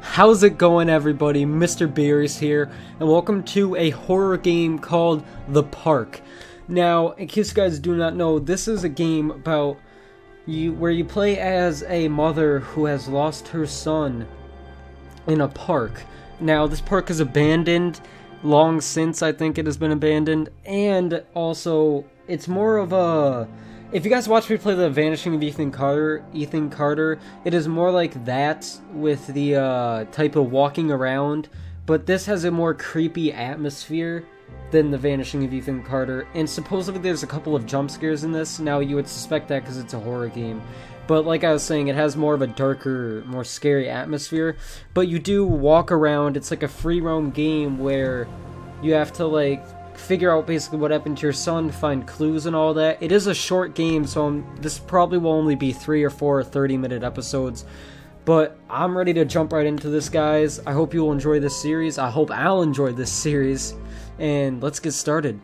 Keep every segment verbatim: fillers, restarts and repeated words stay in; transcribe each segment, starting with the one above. How's it going, everybody? Mister Berrys here, and welcome to a horror game called The Park. Now, in case you guys do not know, this is a game about you where you play as a mother who has lost her son in a park. Now, this park is abandoned long since, I think it has been abandoned, and also it's more of a... If you guys watch me play The Vanishing of Ethan Carter, Ethan Carter, it is more like that with the uh, type of walking around, but this has a more creepy atmosphere than The Vanishing of Ethan Carter, and supposedly there's a couple of jump scares in this. Now, you would suspect that because it's a horror game, but like I was saying, it has more of a darker, more scary atmosphere, but you do walk around. It's like a free roam game where you have to, like, figure out basically what happened to your son, find clues and all that. It is a short game, so I'm, this probably will only be three or four thirty minute episodes, but I'm ready to jump right into this, guys. I hope you'll enjoy this series. I hope I'll enjoy this series, and let's get started.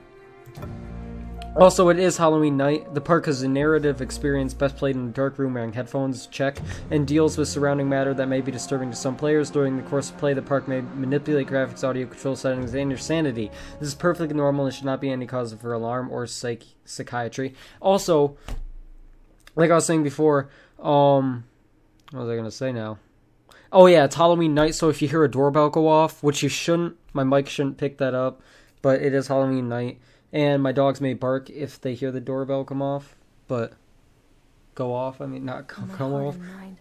Also, it is Halloween night. The park is a narrative experience best played in a dark room wearing headphones, check, and deals with surrounding matter that may be disturbing to some players. During the course of play, the park may manipulate graphics, audio control settings, and your sanity. This is perfectly normal and should not be any cause for alarm or psych psychiatry. Also, like I was saying before, um, what was I going to say now? Oh yeah, it's Halloween night, so if you hear a doorbell go off, which you shouldn't, my mic shouldn't pick that up, but it is Halloween night. And my dogs may bark if they hear the doorbell come off, but go off, I mean, not come, come off. Mind,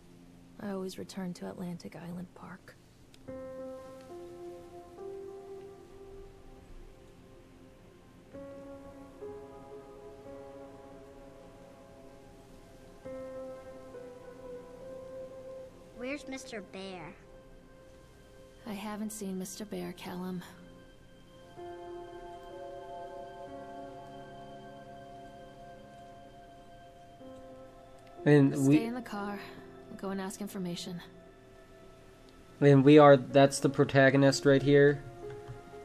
I always return to Atlantic Island Park. Where's Mister Bear? I haven't seen Mister Bear, Callum. And we stay in the car, go and ask information. And we are, that's the protagonist right here.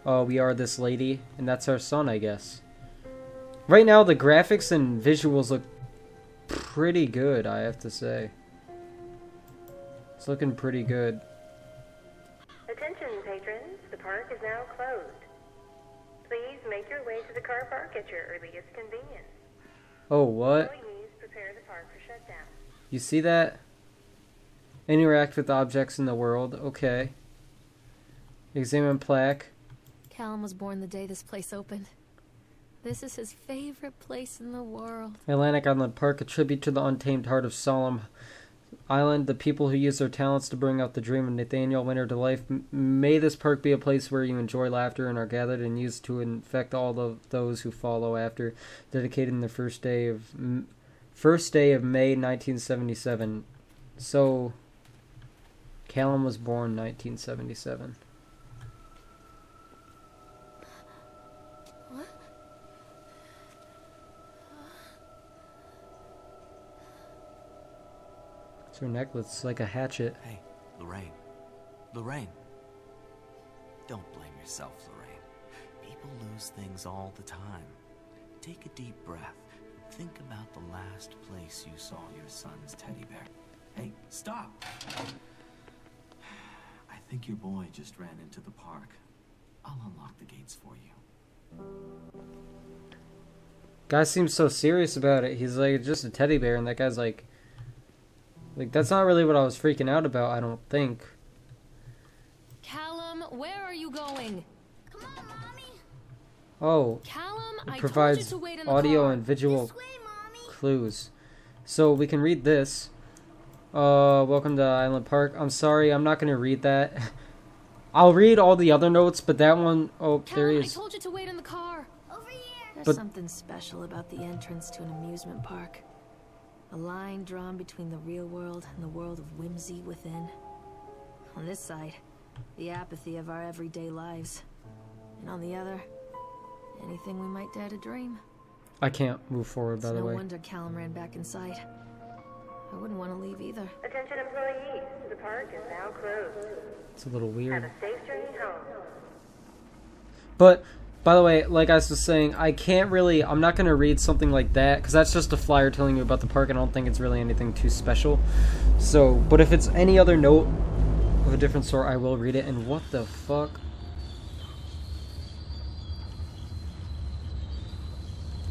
Uh, we are this lady, and that's our son, I guess. Right now, the graphics and visuals look pretty good, I have to say. It's looking pretty good. Attention, patrons. The park is now closed. Please make your way to the car park at your earliest convenience. Oh, what? You see that? Interact with objects in the world. Okay. Examine plaque. Callum was born the day this place opened. This is his favorite place in the world. Atlantic Island Park, a tribute to the untamed heart of Solemn Island, the people who use their talents to bring out the dream of Nathaniel Winter to life. M may this park be a place where you enjoy laughter and are gathered and used to infect all of those who follow after, dedicated in the first day of... M First day of May nineteen seventy-seven. So, Callum was born nineteen seventy-seven. What? It's her necklace, like a hatchet. Hey, Lorraine. Lorraine. Don't blame yourself, Lorraine. People lose things all the time. Take a deep breath. Think about the last place you saw your son's teddy bear. Hey, stop! I think your boy just ran into the park. I'll unlock the gates for you. Guy seems so serious about it. He's like, it's just a teddy bear, and that guy's like... Like, that's not really what I was freaking out about, I don't think. Callum, where are you going? Come on, Mommy! Oh. Callum? It provides audio and visual clues. So we can read this. Uh, welcome to Island Park. I'm sorry, I'm not going to read that. I'll read all the other notes, but that one... Oh, there he is. I told you to wait in the car. Over here. There's but, something special about the entrance to an amusement park. A line drawn between the real world and the world of whimsy within. On this side, the apathy of our everyday lives. And on the other... anything we might dare to dream. I can't move forward, by the way. No wonder Callum ran back inside. I wouldn't want to leave either. Attention employees, the park is now closed. It's a little weird. Have a safe journey home. But By the way, like I was saying, I can't really, I'm not going to read something like that, because that's just a flyer telling you about the park, and I don't think it's really anything too special. So, but if it's any other note of a different sort, I will read it. And what the fuck?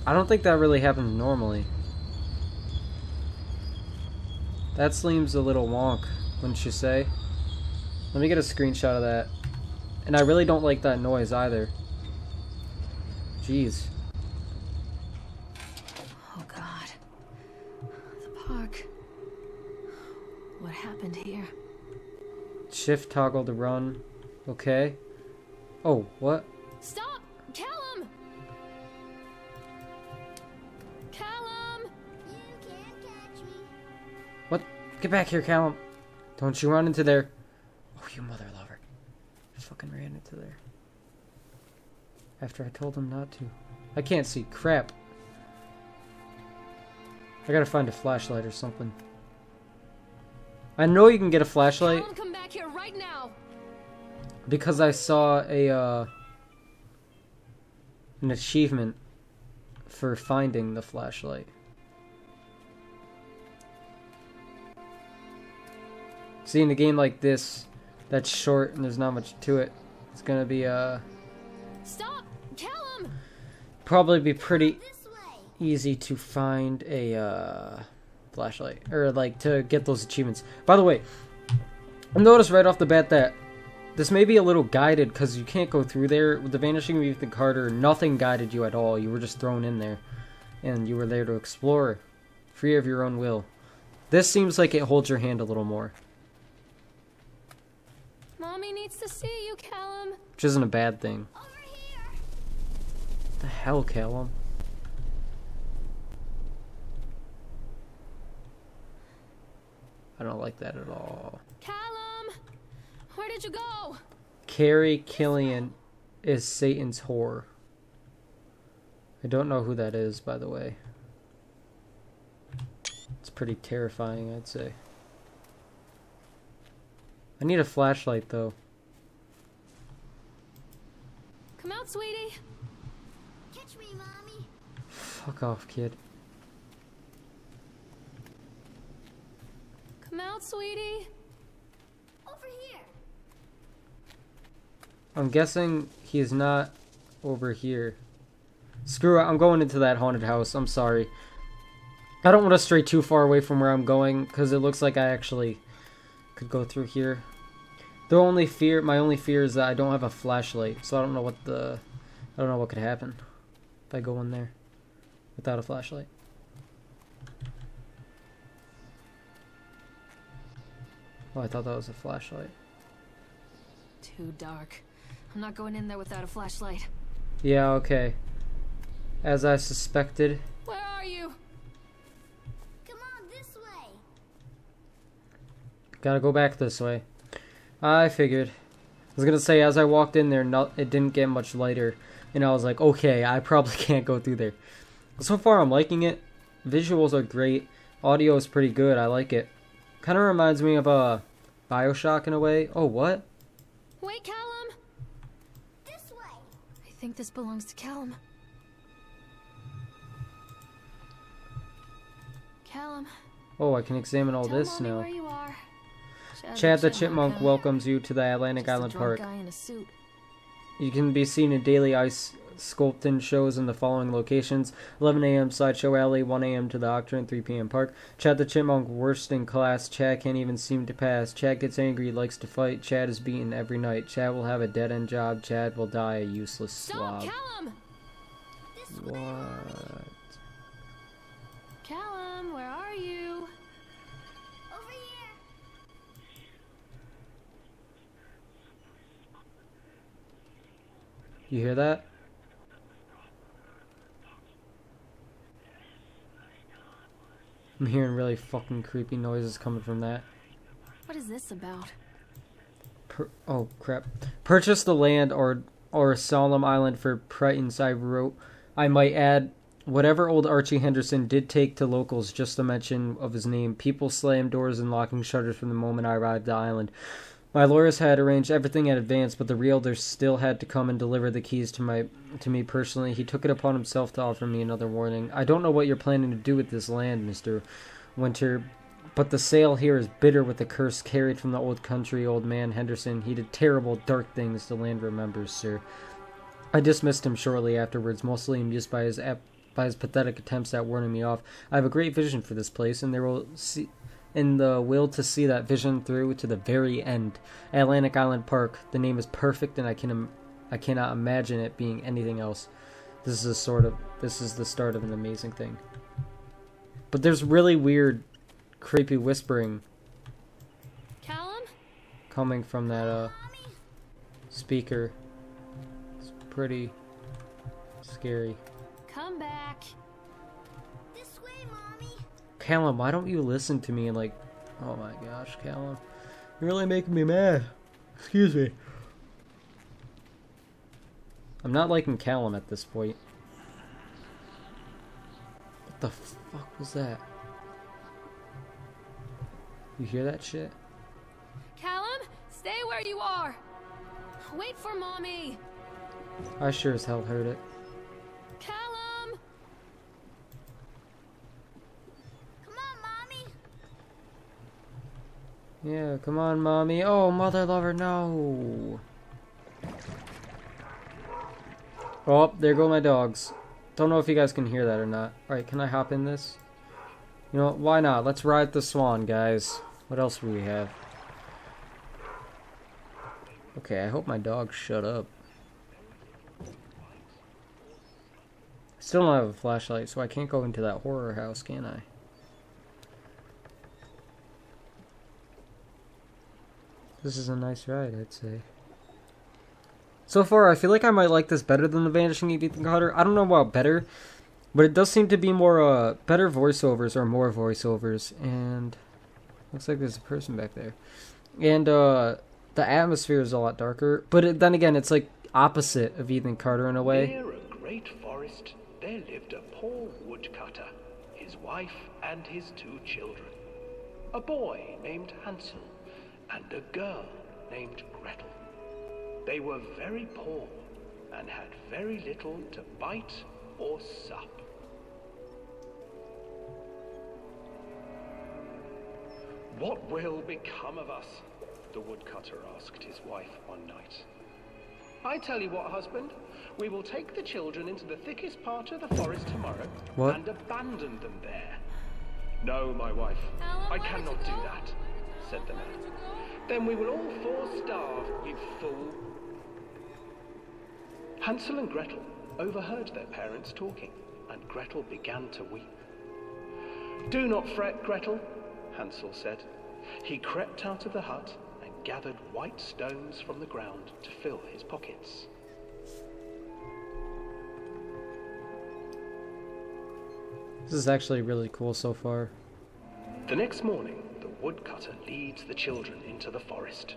I don't think that really happens normally. That seems a little wonk, wouldn't you say? Let me get a screenshot of that. And I really don't like that noise either. Jeez. Oh God. The park. What happened here? Shift toggle to run. Okay. Oh, what? Stop! Callum! Callum! You can't catch me. What? Get back here, Callum. Don't you run into there. Oh, you mother lover. I fucking ran into there. After I told him not to. I can't see crap. I gotta find a flashlight or something. I know you can get a flashlight. Callum, come back here right now. Because I saw a uh, an achievement for finding the flashlight. See, in a game like this that's short and there's not much to it, it's gonna be uh Stop. Probably be pretty easy to find a uh, flashlight, or like to get those achievements. By the way, I noticed right off the bat that this may be a little guided, because you can't go through there. With The Vanishing of Ethan Carter, nothing guided you at all. You were just thrown in there, and you were there to explore, free of your own will. This seems like it holds your hand a little more. Mommy needs to see you, Callum. Which isn't a bad thing. The hell, Callum? I don't like that at all. Callum, where did you go? Carrie Killian is Satan's whore. I don't know who that is, by the way. It's pretty terrifying, I'd say. I need a flashlight, though. Come out, sweetie. Fuck off, kid. Come out, sweetie. Over here. I'm guessing he is not over here. Screw it, I'm going into that haunted house. I'm sorry. I don't want to stray too far away from where I'm going, because it looks like I actually could go through here. The only fear, my only fear is that I don't have a flashlight, so I don't know what the, I don't know what could happen if I go in there without a flashlight. Oh, I thought that was a flashlight. Too dark. I'm not going in there without a flashlight. Yeah, okay. As I suspected. Where are you? Come on, this way. Gotta go back this way. I figured. I was gonna say, as I walked in there, not, it didn't get much lighter. And I was like, okay, I probably can't go through there. So far, I'm liking it. Visuals are great. Audio is pretty good. I like it. Kind of reminds me of uh, Bioshock in a way. Oh, what? Wait, Callum. This way. I think this belongs to Callum. Callum. Oh, I can examine all Tell this Mommy now. Where you are. Chad, Chad the Chipmunk Chipmunk welcomes you to the Atlantic Just Island a drunk Park. Guy in a suit. You can be seen in daily ice sculpting shows in the following locations: eleven A M Sideshow Alley, one A M to the Octotron, three P M Park. Chad the Chipmunk, worst in class. Chad can't even seem to pass. Chad gets angry, likes to fight. Chad is beaten every night. Chad will have a dead-end job. Chad will die a useless slob. Stop, Callum! What? Callum, where are you? Over here. You hear that? I'm hearing really fucking creepy noises coming from that. What is this about? Per oh, crap. Purchase the land or or Solemn Island for Prighton's. I wrote, I might add, whatever old Archie Henderson did take to locals, just the mention of his name. People slammed doors and locking shutters from the moment I arrived at the island. My lawyers had arranged everything in advance, but the realtor still had to come and deliver the keys to my to me personally. He took it upon himself to offer me another warning. I don't know what you're planning to do with this land, Mister Winter, but the sale here is bitter with the curse carried from the old country. Old man Henderson, he did terrible, dark things the land remembers, sir. I dismissed him shortly afterwards, mostly amused by his ap by his pathetic attempts at warning me off. I have a great vision for this place, and there will see... in the will to see that vision through to the very end. Atlantic Island Park. The name is perfect, and I can, im I cannot imagine it being anything else. This is a sort of, this is the start of an amazing thing. But there's really weird, creepy whispering. Callum? Coming from that uh speaker. It's pretty scary. Come back. Callum, why don't you listen to me? And like, oh my gosh, Callum, you're really making me mad. Excuse me. I'm not liking Callum at this point. What the fuck was that? You hear that shit? Callum, stay where you are. Wait for mommy. I sure as hell heard it. Callum. Yeah, come on, mommy. Oh, mother lover, no. Oh, there go my dogs. Don't know if you guys can hear that or not. Alright, can I hop in this? You know, why not? Let's ride the swan, guys. What else do we have? Okay, I hope my dogs shut up. Still don't have a flashlight, so I can't go into that horror house, can I? This is a nice ride, I'd say. So far, I feel like I might like this better than The Vanishing of Ethan Carter. I don't know about better, but it does seem to be more, uh, better voiceovers, or more voiceovers, and looks like there's a person back there. And, uh, the atmosphere is a lot darker, but it, then again, it's like opposite of Ethan Carter in a way. Near a great forest, there lived a poor woodcutter, his wife and his two children. A boy named Hansel, and a girl named Gretel. They were very poor and had very little to bite or sup. What will become of us? The woodcutter asked his wife one night. I tell you what, husband, we will take the children into the thickest part of the forest tomorrow what? and abandon them there. No, my wife, Alan, I cannot do that, said the man. Then we will all four starve, you fool. Hansel and Gretel overheard their parents talking, and Gretel began to weep. Do not fret, Gretel, Hansel said. He crept out of the hut and gathered white stones from the ground to fill his pockets. This is actually really cool so far. The next morning, woodcutter leads the children into the forest.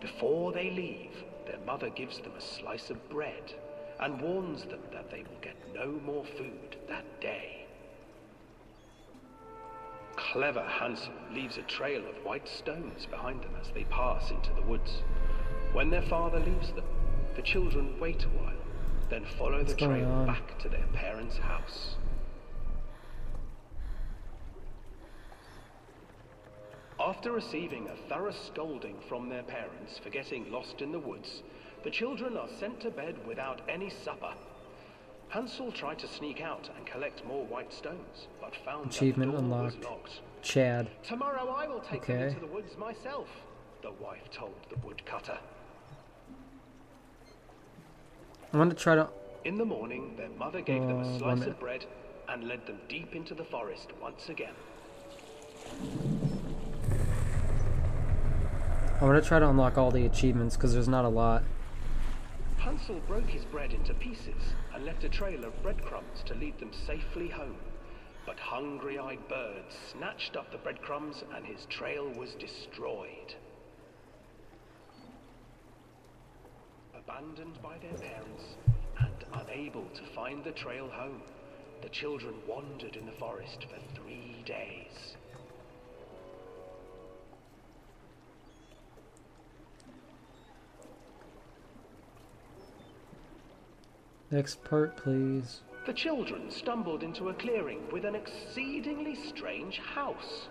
Before they leave, their mother gives them a slice of bread and warns them that they will get no more food that day. Clever Hansel leaves a trail of white stones behind them as they pass into the woods. When their father leaves them, the children wait a while, then follow What's the trail on? back to their parents' house. After receiving a thorough scolding from their parents for getting lost in the woods, the children are sent to bed without any supper. Hansel tried to sneak out and collect more white stones, but found achievement that the door unlocked. Was locked. Chad. Tomorrow I will take okay. them into the woods myself, the wife told the woodcutter. I want to try to. In the morning, their mother gave uh, them a slice of bread and led them deep into the forest once again. I'm gonna try to unlock all the achievements because there's not a lot. Hansel broke his bread into pieces and left a trail of breadcrumbs to lead them safely home. But hungry-eyed birds snatched up the breadcrumbs and his trail was destroyed. Abandoned by their parents and unable to find the trail home, the children wandered in the forest for three days. Next part, please. The children stumbled into a clearing with an exceedingly strange house.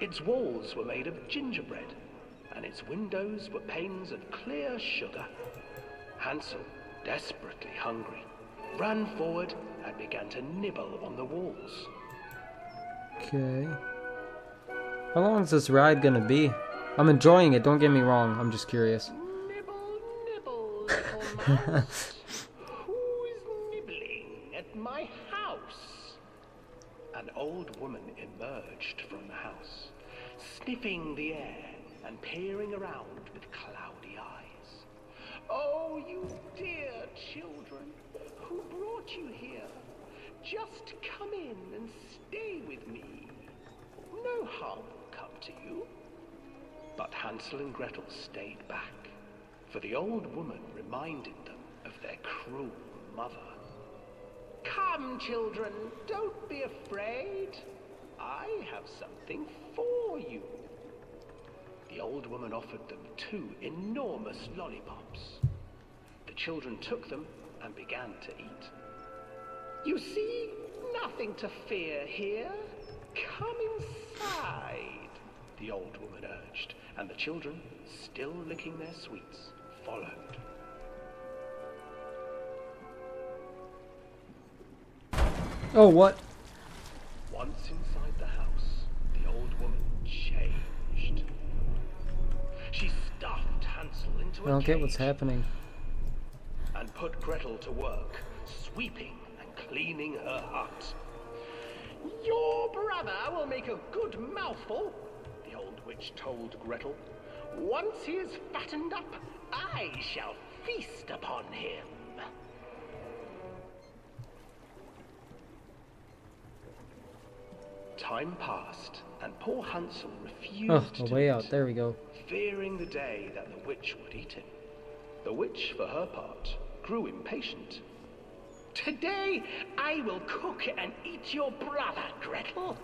Its walls were made of gingerbread, and its windows were panes of clear sugar. Hansel, desperately hungry, ran forward and began to nibble on the walls. Okay. How long is this ride gonna be? I'm enjoying it, don't get me wrong, I'm just curious. Nibble, nibble, little mouse. My house! An old woman emerged from the house, sniffing the air and peering around with cloudy eyes. Oh, you dear children, who brought you here? Just come in and stay with me. No harm will come to you. But Hansel and Gretel stayed back, for the old woman reminded them of their cruel mother. Come, children, don't be afraid. I have something for you. The old woman offered them two enormous lollipops. The children took them and began to eat. You see, nothing to fear here. Come inside, the old woman urged, and the children, still licking their sweets, followed. Oh, what? Once inside the house, the old woman changed. She stuffed Hansel into a cage. I don't get what's happening. And put Gretel to work, sweeping and cleaning her hut. Your brother will make a good mouthful, the old witch told Gretel. Once he is fattened up, I shall feast upon him. Time passed, and poor Hansel refused oh, to eat, way out. There we go. Fearing the day that the witch would eat him. The witch, for her part, grew impatient. Today, I will cook and eat your brother, Gretel.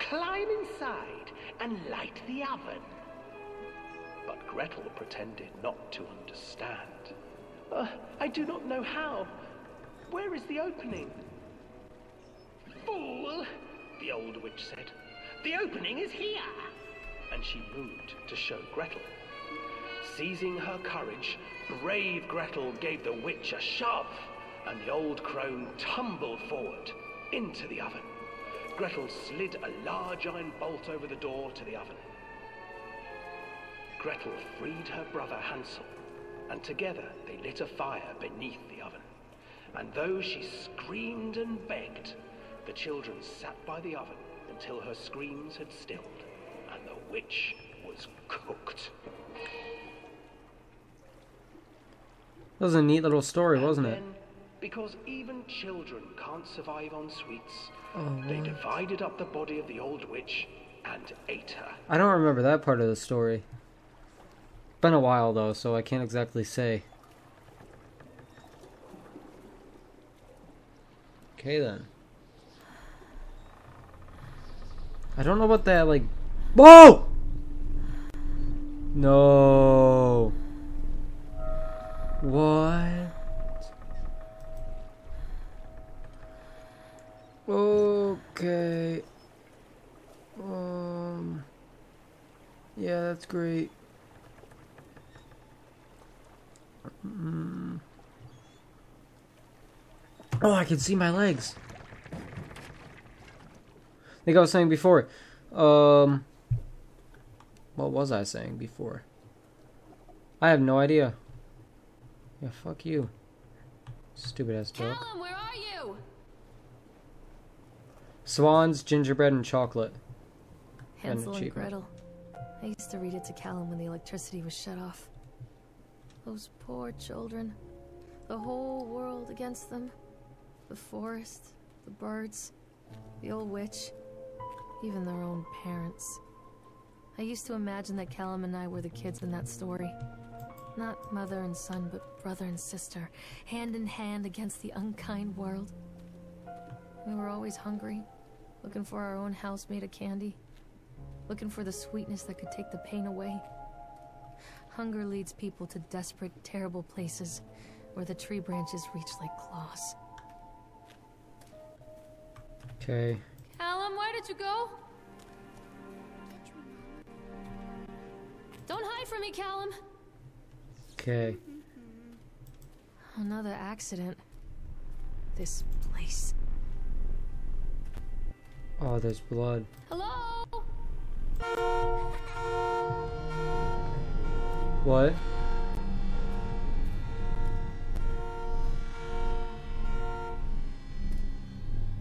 Climb inside and light the oven. But Gretel pretended not to understand. Uh, I do not know how. Where is the opening? Fool! The old witch said, the opening is here, and she moved to show Gretel. Seizing her courage, brave Gretel gave the witch a shove, and the old crone tumbled forward into the oven. Gretel slid a large iron bolt over the door to the oven. Gretel freed her brother Hansel, and together they lit a fire beneath the oven. And though she screamed and begged, the children sat by the oven until her screams had stilled, and the witch was cooked. That was a neat little story, and wasn't then, it? Because even children can't survive on sweets, oh, they divided up the body of the old witch and ate her. I don't remember that part of the story. Been a while, though, so I can't exactly say. Okay, then. I don't know what that, like... Whoa! No. What? Okay. Um... Yeah, that's great. Mm. Oh, I can see my legs. I think I was saying before, um, what was I saying before? I have no idea. Yeah, fuck you. Stupid ass dog. Callum, where are you? Swans, gingerbread, and chocolate. Hansel and Gretel. I used to read it to Callum when the electricity was shut off. Those poor children. The whole world against them. The forest, the birds, the old witch. Even their own parents. I used to imagine that Callum and I were the kids in that story. Not mother and son, but brother and sister, hand in hand against the unkind world. We were always hungry, looking for our own house made of candy, looking for the sweetness that could take the pain away. Hunger leads people to desperate, terrible places where the tree branches reach like claws. Okay. Callum, where did you go? Don't hide from me, Callum. Okay. Another accident. This place. Oh, there's blood. Hello? What?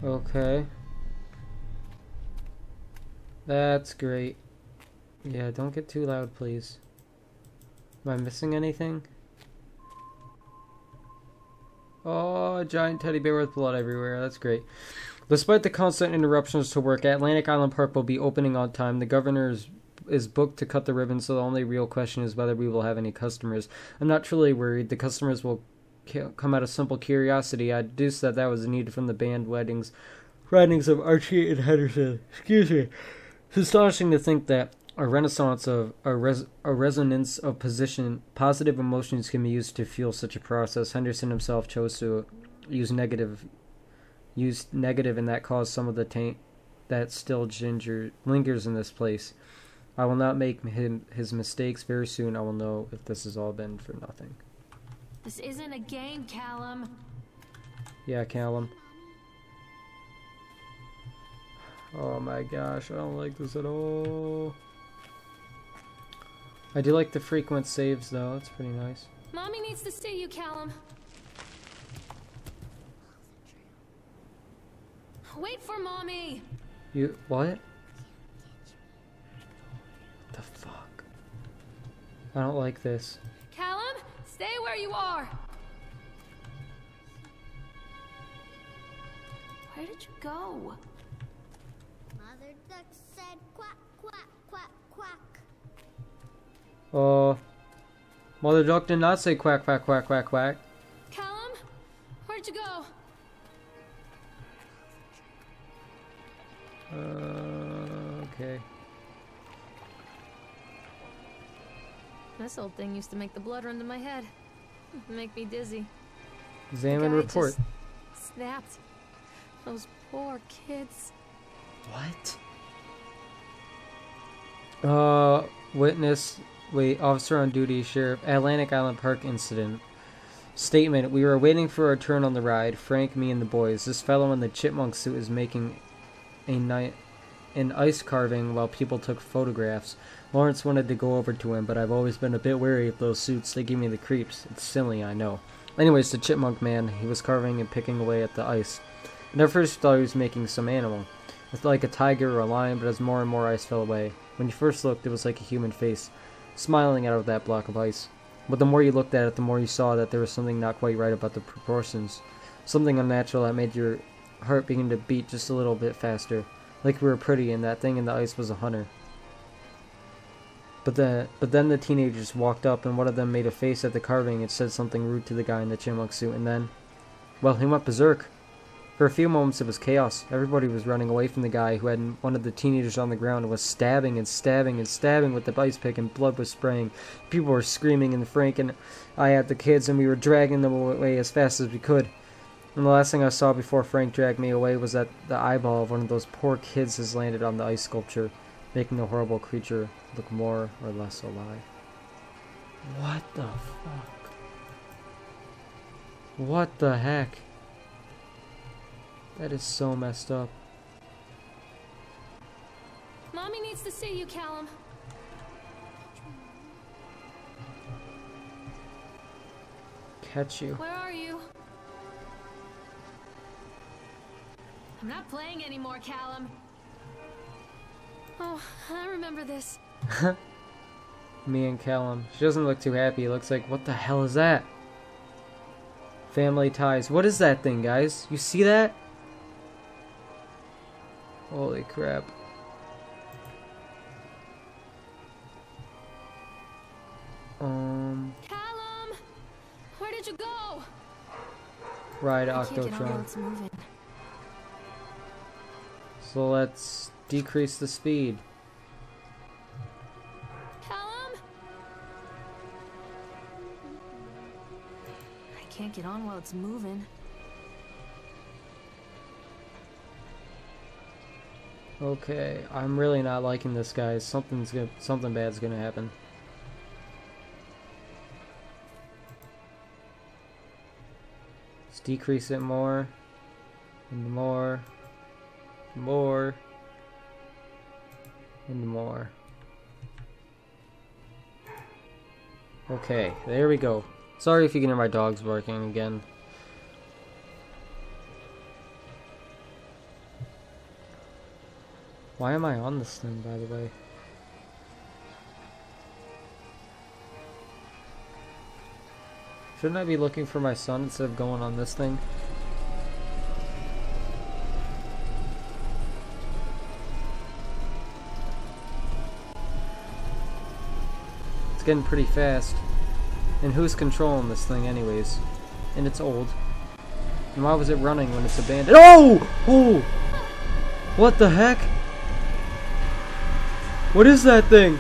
Okay. That's great. Yeah, don't get too loud, please. Am I missing anything? Oh, a giant teddy bear with blood everywhere. That's great. Despite the constant interruptions to work, Atlantic Island Park will be opening on time. The governor is, is booked to cut the ribbon, so the only real question is whether we will have any customers. I'm not truly worried. The customers will come out of simple curiosity. I deduced that that was needed from the band weddings. Writings of Archie and Henderson. Excuse me. It's astonishing to think that a renaissance of a, res, a resonance of position, positive emotions can be used to fuel such a process. Henderson himself chose to use negative, used negative, and that caused some of the taint that still ginger lingers in this place. I will not make him his mistakes. Very soon, I will know if this has all been for nothing. This isn't a game, Callum. Yeah, Callum. Oh my gosh, I don't like this at all. I do like the frequent saves though, it's pretty nice. Mommy needs to see you, Callum. Wait for Mommy! You, what? What the fuck? I don't like this. Callum, stay where you are! Where did you go? Mother Duck said quack, quack, quack, quack. Oh, uh, Mother Duck did not say quack, quack, quack, quack, quack. Callum, where'd you go? Uh, okay. This old thing used to make the blood run to my head. It'd make me dizzy. Examine report. Just snapped. Those poor kids. What? Uh, witness. Wait, officer on duty, Sheriff, Atlantic Island Park incident. Statement, we were waiting for our turn on the ride, Frank, me, and the boys. This fellow in the chipmunk suit is making a night, an ice carving while people took photographs. Lawrence wanted to go over to him, but I've always been a bit wary of those suits. They give me the creeps. It's silly, I know. Anyways, the chipmunk man, he was carving and picking away at the ice. And at first thought he was making some animal. It's like a tiger or a lion, but as more and more ice fell away. When you first looked, it was like a human face, smiling out of that block of ice. But the more you looked at it, the more you saw that there was something not quite right about the proportions. Something unnatural that made your heart begin to beat just a little bit faster. Like we were pretty, and that thing in the ice was a hunter. But, the, but then the teenagers walked up, and one of them made a face at the carving and said something rude to the guy in the chipmunk suit, and then... well, he went berserk. For a few moments it was chaos. Everybody was running away from the guy who had one of the teenagers on the ground and was stabbing and stabbing and stabbing with the ice pick, and blood was spraying. People were screaming, and Frank and I had the kids, and we were dragging them away as fast as we could. And the last thing I saw before Frank dragged me away was that the eyeball of one of those poor kids has landed on the ice sculpture, making the horrible creature look more or less alive. What the fuck? What the heck? That is so messed up. Mommy needs to see you, Callum. Catch you. Where are you? I'm not playing anymore, Callum. Oh, I remember this. Me and Callum. She doesn't look too happy. It looks like, what the hell is that? Family ties. What is that thing, guys? You see that? Holy crap. Um. Callum! Where did you go? Ride Octotron. So let's decrease the speed. Callum? I Can't get on while it's moving. Okay, I'm really not liking this, guys. Something's gonna, something bad's gonna happen. Let's decrease it more, and more, more, and more. Okay, there we go. Sorry if you can hear my dogs barking again. Why am I on this thing, by the way? Shouldn't I be looking for my son instead of going on this thing? It's getting pretty fast. And who's controlling this thing anyways? And it's old. And why was it running when it's abandoned? Oh! Oh! What the heck? What is that thing?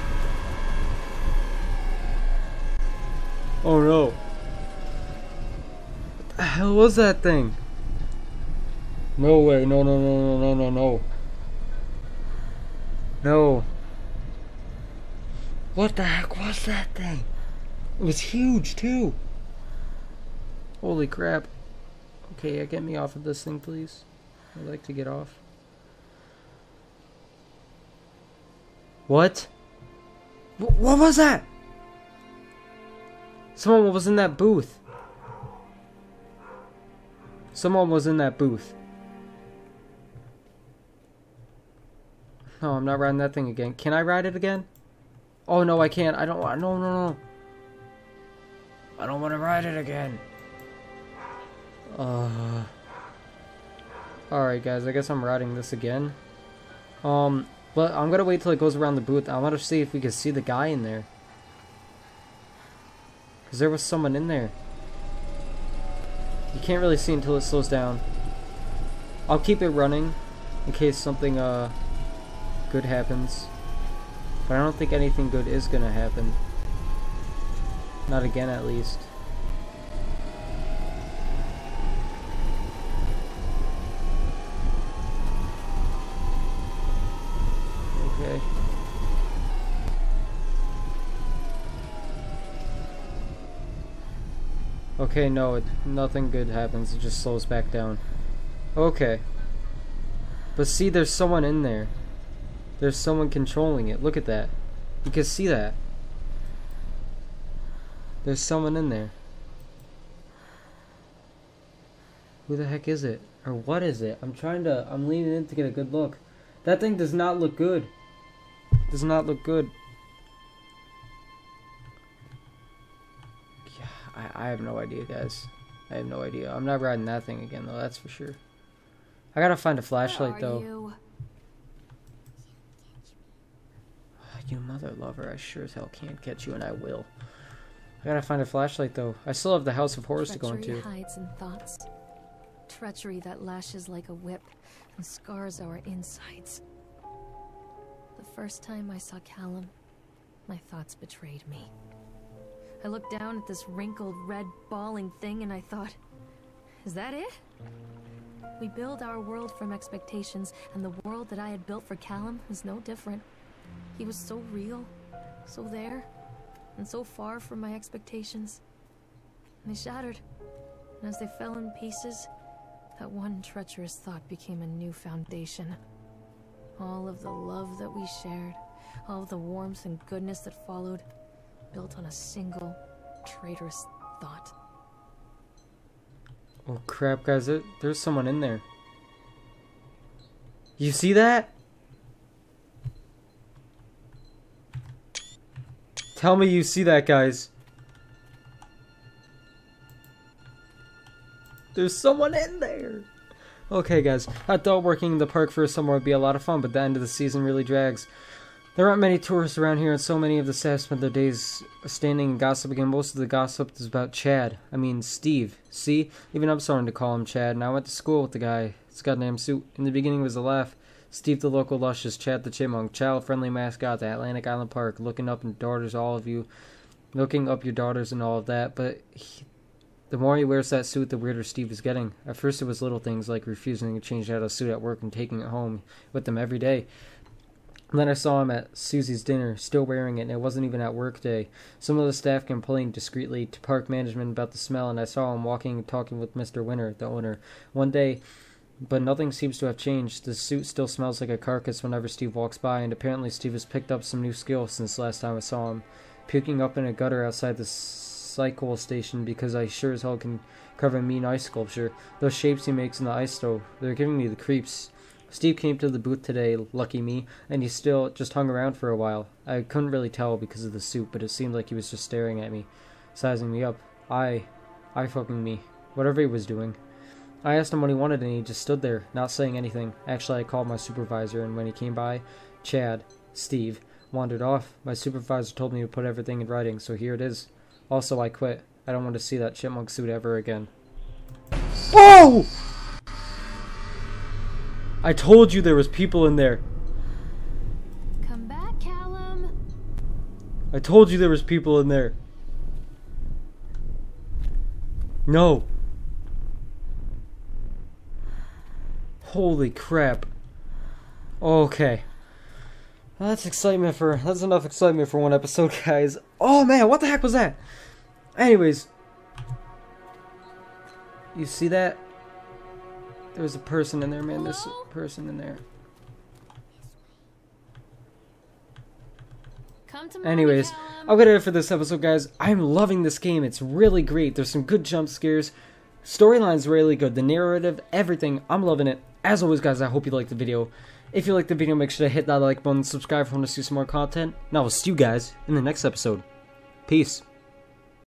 Oh no. What the hell was that thing? No way, no, no, no, no, no, no, no. No. What the heck was that thing? It was huge too. Holy crap. Okay, get me off of this thing, please. I'd like to get off. What? What was that? Someone was in that booth. Someone was in that booth. No, I'm not riding that thing again. Can I ride it again? Oh no, I can't. I don't want. No, no, no. I don't want to ride it again. Uh. All right, guys. I guess I'm riding this again. Um. But I'm gonna wait till it goes around the booth. I want to see if we can see the guy in there. Because there was someone in there. You can't really see until it slows down. I'll keep it running in case something uh, good happens. But I don't think anything good is gonna happen. Not again, at least. Okay, no, it, nothing good happens. It just slows back down. Okay. But see, there's someone in there. There's someone controlling it. Look at that. You can see that. There's someone in there. Who the heck is it? Or what is it? I'm trying to... I'm leaning in to get a good look. That thing does not look good. Does not look good. I have no idea, guys. I have no idea. I'm not riding that thing again, though. That's for sure. I gotta find a flashlight, though. You? You mother lover. I sure as hell can't catch you, and I will. I gotta find a flashlight, though. I still have the House of Horrors Treachery to go into. Hides in thoughts. Treachery that lashes like a whip and scars our insides. The first time I saw Callum, my thoughts betrayed me. I looked down at this wrinkled, red, bawling thing and I thought, is that it? We build our world from expectations, and the world that I had built for Callum was no different. He was so real, so there, and so far from my expectations. And they shattered, and as they fell in pieces, that one treacherous thought became a new foundation. All of the love that we shared, all of the warmth and goodness that followed, built on a single traitorous thought. Oh crap, guys, there, there's someone in there. You see that? Tell me you see that, guys. There's someone in there. Okay, guys, I thought working in the park for a summer would be a lot of fun, but the end of the season really drags. There aren't many tourists around here, and so many of the staff spend their days standing and gossiping, and most of the gossip is about Chad. I mean, Steve. See? Even I'm starting to call him Chad, and I went to school with the guy. It's goddamn suit. In the beginning, it was a laugh. Steve the local luscious, Chad the Chipmunk, child-friendly mascot at Atlantic Island Park, looking up and daughters all of you, looking up your daughters and all of that, but he, The more he wears that suit, the weirder Steve is getting. At first it was little things like refusing to change out a suit at work and taking it home with him every day. And then I saw him at Susie's dinner, still wearing it, and it wasn't even at work day. Some of the staff complained discreetly to park management about the smell, and I saw him walking and talking with Mister Winter, the owner, one day, but nothing seems to have changed. The suit still smells like a carcass whenever Steve walks by, and apparently Steve has picked up some new skills since last time I saw him, puking up in a gutter outside the cycle station because I sure as hell can carve a mean ice sculpture. Those shapes he makes in the ice stove, they're giving me the creeps. Steve came to the booth today, lucky me, and he still just hung around for a while. I couldn't really tell because of the suit, but it seemed like he was just staring at me, sizing me up. I, I fucking me, whatever he was doing. I asked him what he wanted, and he just stood there, not saying anything. Actually, I called my supervisor, and when he came by, Chad, Steve, wandered off. My supervisor told me to put everything in writing, so here it is. Also, I quit. I don't want to see that chipmunk suit ever again. Whoa! I told you there was people in there. Come back, Callum. I told you there was people in there. No. Holy crap. Okay. That's excitement for that's enough excitement for one episode, guys. Oh man, what the heck was that? Anyways. You see that? There was a person in there, man. There's a person in there. Come to Anyways, I'll get it for this episode, guys. I'm loving this game. It's really great. There's some good jump scares. Storyline's really good. The narrative, everything. I'm loving it. As always, guys, I hope you liked the video. If you liked the video, make sure to hit that like button. Subscribe if you want to see some more content. And I will see you guys in the next episode. Peace.